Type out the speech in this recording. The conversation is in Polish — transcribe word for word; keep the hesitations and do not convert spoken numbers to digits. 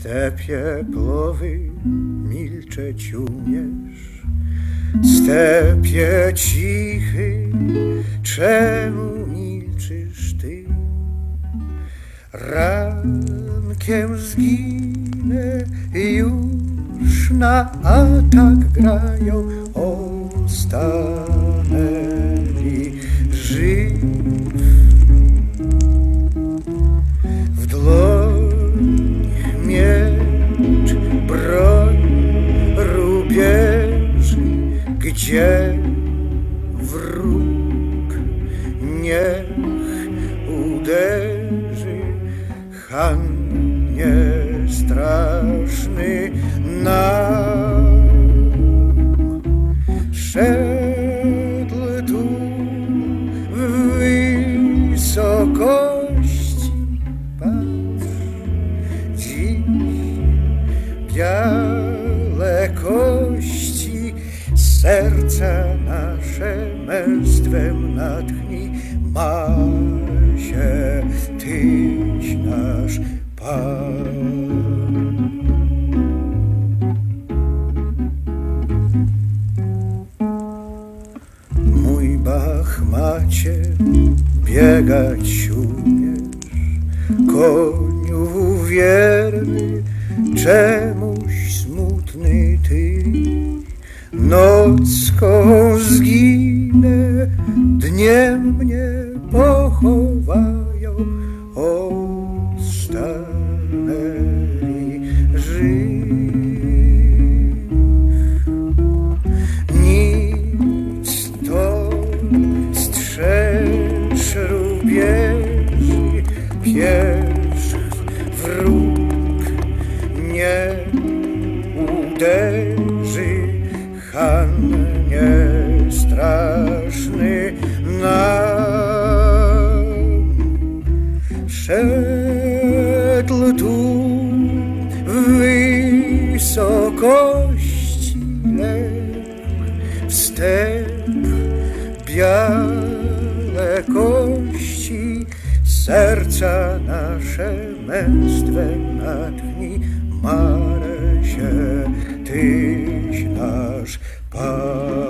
Stepie plowy milcze ciuniesz, Stepie cichy, czemu milczysz ty? Rankiem zginę, już na atak grają ostanęli żyw. W dłoń miecz, broń rubieży, gdzie wróg niech uderzy. Han niestraszny nam szedł tu w wysokości, patrz dziś białe kości, serca nasze męstwem natchnij, ma się Tyś nasz Pan. Mój Bachmacie biegać umiesz, koniu wierny, czemuś smutny ty? Nocką zginę, dniem mnie pochowają ostanęli żyw. Nic to strzelcz rubieży, pierś wróg nie uderzy. Han niestraszny nam szedł tu w wysokości, lecz wstęp białe kości, serca nasze męstwem natchnij, mar się Tyś nasz Pan.